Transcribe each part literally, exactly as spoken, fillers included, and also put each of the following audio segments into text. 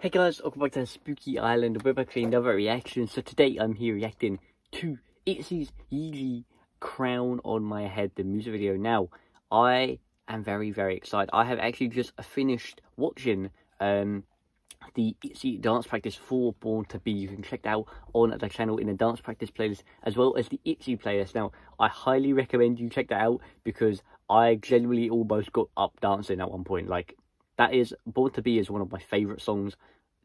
Hey guys, welcome back to Spooky Island. We're back for another reaction. So today I'm here reacting to Itzy's Yeji Crown on My Head, the music video. Now, I am very, very excited. I have actually just finished watching um, the Itzy dance practice for Born to Be. You can check that out on the channel in the dance practice playlist as well as the Itzy playlist. Now, I highly recommend you check that out because I genuinely almost got up dancing at one point. Like, that is, Born to Be is one of my favourite songs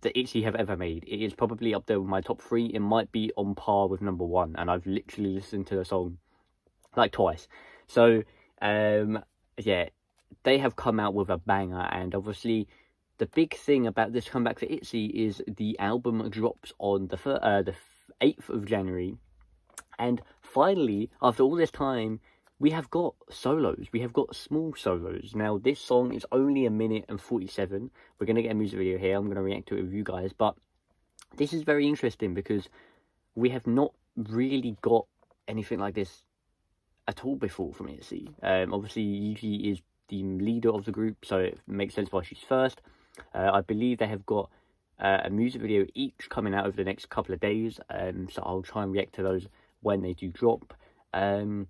that Itzy have ever made. It is probably up there with my top three. It might be on par with number one. And I've literally listened to the song like twice. So, um, yeah, they have come out with a banger. And obviously, the big thing about this comeback for Itzy is the album drops on the, uh, the eighth of January. And finally, after all this time, we have got solos, we have got small solos. Now, this song is only a minute and forty-seven. We're going to get a music video here. I'm going to react to it with you guys. But this is very interesting because we have not really got anything like this at all before from Itzy. Um, obviously, Yeji is the leader of the group, so it makes sense why she's first. Uh, I believe they have got uh, a music video each coming out over the next couple of days. Um, so I'll try and react to those when they do drop. Um...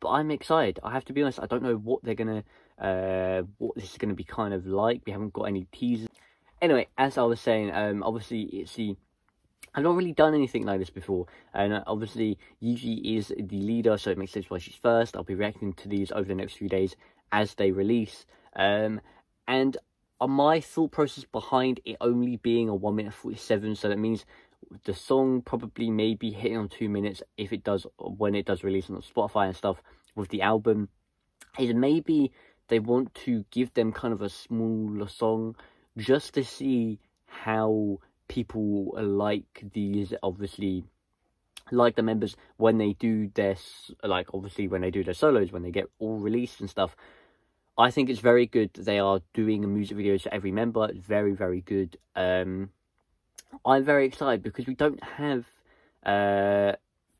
But I'm excited. I have to be honest, I don't know what they're gonna, uh, what this is gonna be kind of like. We haven't got any teasers. Anyway, as I was saying, um, obviously Itzy, I've not really done anything like this before. And uh, obviously Yeji is the leader, so it makes sense why she's first. I'll be reacting to these over the next few days as they release. Um, and on my thought process behind it only being a one minute forty-seven, so that means the song probably may be hitting on two minutes if it does, when it does release on Spotify and stuff with the album, is maybe they want to give them kind of a smaller song just to see how people like these, obviously, like the members when they do their, like obviously when they do their solos, when they get all released and stuff. I think it's very good that they are doing music videos for every member. It's very, very good. Um... I'm very excited because we don't have, uh,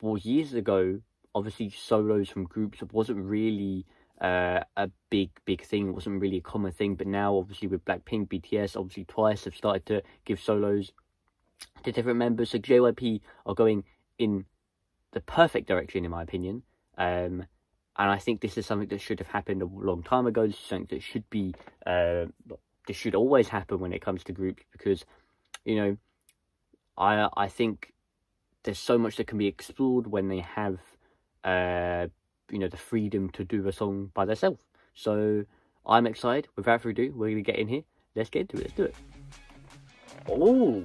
well, years ago, obviously solos from groups wasn't really uh, a big, big thing. It wasn't really a common thing. But now, obviously, with Blackpink, B T S, obviously Twice have started to give solos to different members. So J Y P are going in the perfect direction, in my opinion. Um, and I think this is something that should have happened a long time ago. This is something that should be, uh, this should always happen when it comes to groups because, you know, I I think there's so much that can be explored when they have, uh, you know, the freedom to do a song by themselves. So I'm excited. Without further ado, we're gonna get in here. Let's get into it. Let's do it. Oh,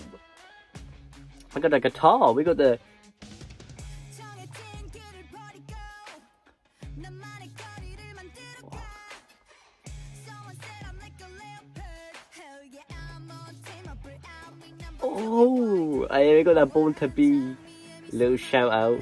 I got a guitar. We got the. Oh, hey, we got that Born to Be little shout out.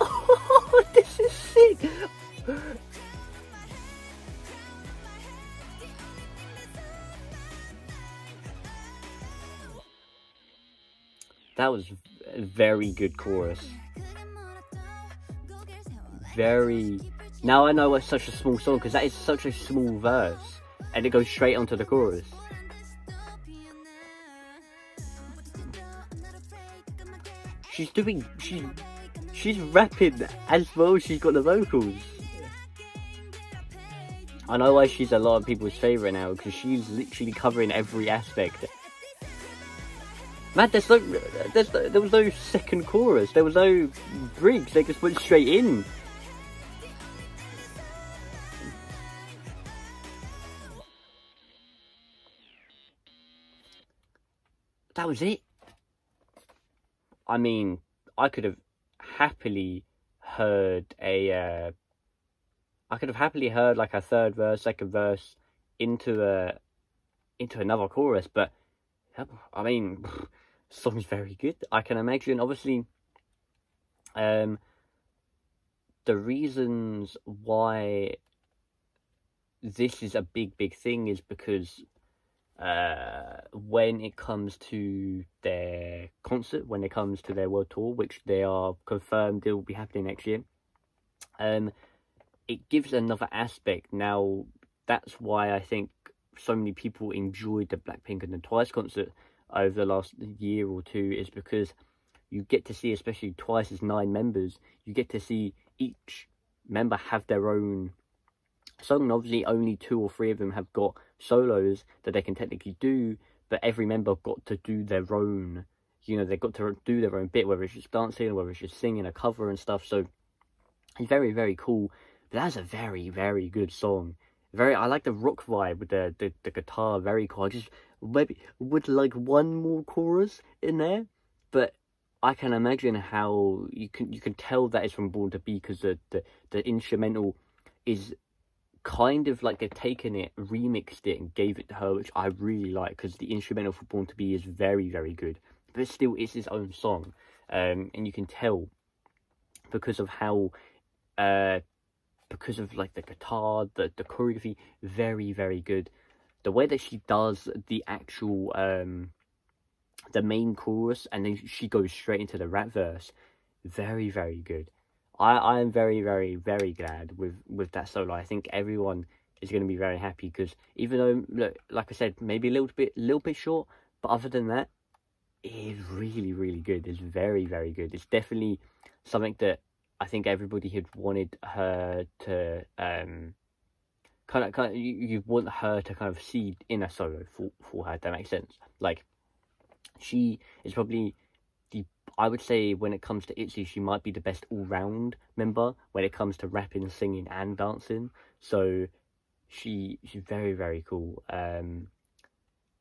Oh, this is sick. That was a very good chorus. Very. Now I know it's such a small song because that is such a small verse and it goes straight onto the chorus. She's doing. She's, she's rapping as well as she's got the vocals. I know why she's a lot of people's favourite now because she's literally covering every aspect. Man, there's no, there's no, there was no second chorus, there was no bridge, they just went straight in. That was it. I mean, I could have happily heard a, uh, I could have happily heard like a third verse, second verse, into a, into another chorus, but I mean, song's very good. I can imagine, obviously, um, the reasons why this is a big, big thing is because uh, when it comes to their concert, when it comes to their world tour, which they are confirmed it will be happening next year, um, it gives another aspect. Now, that's why I think so many people enjoyed the Blackpink and the Twice concert over the last year or two, is because you get to see, especially Twice's nine members, you get to see each member have their own song. Obviously, only two or three of them have got solos that they can technically do, but every member got to do their own, you know, they got to do their own bit, whether it's just dancing or whether it's just singing a cover and stuff. So it's very, very cool. But that's a very, very good song. Very, I like the rock vibe with the, the, the guitar, very cool. I just maybe would like one more chorus in there, but I can imagine how you can you can tell that it's from Born to Be, because the, the, the instrumental is kind of like they've taken it, remixed it and gave it to her, which I really like, because the instrumental for Born to Be is very, very good, but still it's his own song. Um, and you can tell because of how... Uh, because of like the guitar, the, the choreography, very, very good. The way that she does the actual, um, the main chorus, and then she goes straight into the rap verse, very, very good. I, I am very, very, very glad with, with that solo. I think everyone is going to be very happy, because even though, look, like I said, maybe a little bit, little bit short, but other than that, it is really, really good. It's very, very good. It's definitely something that I think everybody had wanted her to um, kind of, kind of, you, you want her to kind of see in a solo for, for her, if that makes sense. Like, she is probably the, I would say when it comes to Itzy, she might be the best all-round member when it comes to rapping, singing and dancing. So she, she's very, very cool. Um,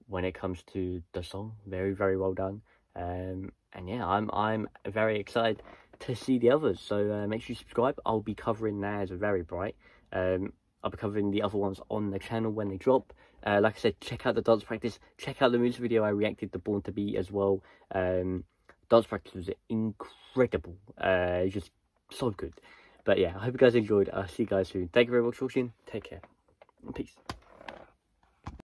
when it comes to the song, very, very well done. Um, and yeah, I'm, I'm very excited to see the others, so uh, make sure you subscribe. I'll be covering theirs very bright. um I'll be covering the other ones on the channel when they drop. Uh like I said, check out the dance practice, check out the music video I reacted to Born to Be as well. Um dance practice was incredible, uh just so good. But yeah, I hope you guys enjoyed. I'll see you guys soon. Thank you very much for watching. Take care. Peace.